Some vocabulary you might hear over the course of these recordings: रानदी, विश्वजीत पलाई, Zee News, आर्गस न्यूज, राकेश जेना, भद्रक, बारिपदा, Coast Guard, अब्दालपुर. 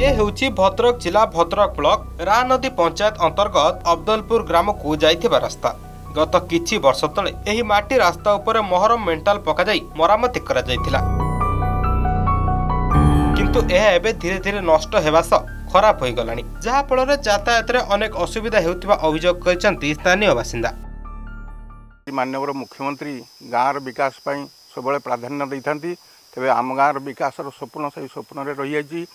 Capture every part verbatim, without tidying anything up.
ये हेउछि भद्रक जिला भद्रक ब्लक रानदी पंचायत अंतर्गत अब्दालपुर ग्राम को जाइथिबा रास्ता। गत किछि वर्ष तले एही माटी रास्ता उपरे महरम मेंटाल पका जाई मरामति करा जाइथिला, किंतु एहा एबे धीरे धीरे नष्ट हेबा स खराब होई गलानी, जहा फलरे यातायात रे अनेक असुविधा हेउथिबा अभियोग करछन्ती स्थानीय बासिंदा। माननीय मुख्यमंत्री गाँव विकास पई सबले प्राधान्य दैथांती, तेबे आम गाँव विकास रो स्वप्न सही स्वप्न रे रही आछि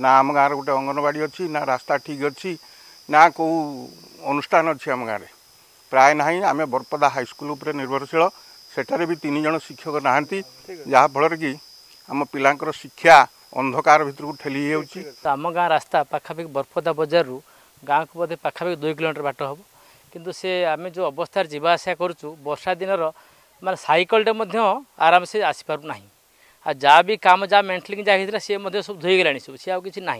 ना। आम गाँव गोटे अंगनवाड़ी अच्छी ना, रास्ता ठीक अच्छी ना, कौ अनुष्ठान अच्छी आम गाँव में प्राय ना। आम बारिपदा हाईस्कल उपर निर्भरशील, सेठारे भी तीन जन शिक्षक नहांती, जहाँफल कि आम पिलांकर शिक्षा अंधकार भितर को ठेली होउछि। आम गाँव रास्ता पाखापाखि बारिपदा बजार रु गाँव को बोधे पाखापाखि दुई किलोमीटर बाट हम, किंतु से आम जो अवस्था जावा आसा करूँ बर्षा दिन मैं सैकलटे आराम से आसीपार ना। आ जहाँ भी काम जहाँ मेन्टेलिंग जहाँ सी सब धोईगला सब सी आगे ना।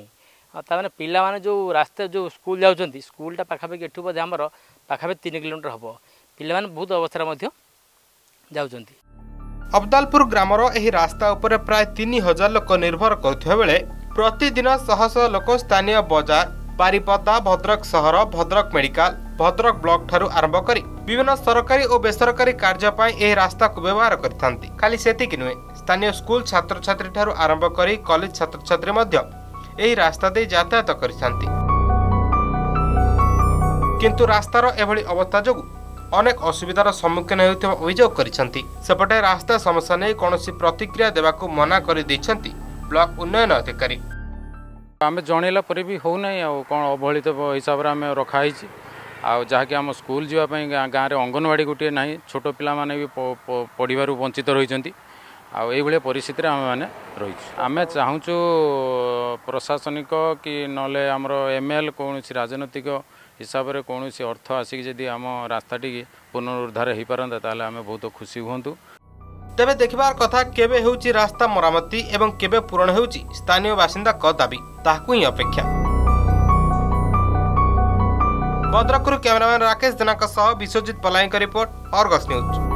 ताने पिला माने जो रास्ता जो स्कूल जाऊँच स्कूलटा पाखापाखि एठू बोधे आमर पाखापाखि तीन किलोमीटर हम, पिला माने बहुत अवस्था जाऊँ। अब्दालपुर ग्रामर एही रास्ता उपरे प्राय तीन हजार लोक निर्भर करुवा बेले प्रतिदिन शह शह लोक स्थानीय बजार बारिपदा भद्रक सहर भद्रक मेडिकल भद्रक ब्लॉक ठारू आरंभ करी विभिन्न सरकारी और बेसरकारी कार्य पाई यह रास्ता को व्यवहार करथांती। खाली सेतिक नुहे, स्थानीय स्कूल छात्र छात्री ठारू आरंभ करी कॉलेज छात्र छात्री मध्य एही रास्ता दे यातायात करथांती, किंतु रास्तार एभली अवस्था जोगु अनेक असुविधार सम्मुखीन हेउथिबा अभियोग करिसंती। सेपटे रास्ता समस्या नै कोनोसी प्रतिक्रिया देबाकू मना करि दैछंती ब्लॉक उन्नयन अधिकारी। आम जनला पर भी हो ना कौन अवहेलित हिसाब से रखाही आउ जहाँकि आम स्कूल जावाई गाँव में अंगनवाड़ी गोटे ना, छोट पाने भी पढ़व वंचित रही आई परिस्थिति आम मैंने रही। आम चाहूँ प्रशासनिक कि नमर एम एल कौन राजनैतिक हिसाब से कौन अर्थ आसिक जदि आम रास्ताटी पुनरुद्धार हो पारता ताल आम बहुत खुशी हूँ। तेबे देखबार कथा केबे हेउची रास्ता मरामती एवं केबे पूरण हेउची स्थानीय बासिंदा क दाबी ताकू ही अपेक्षा। भद्रकरू कैमरामैन राकेश जेना सह विश्वजीत पलाई का रिपोर्ट, आर्गस न्यूज।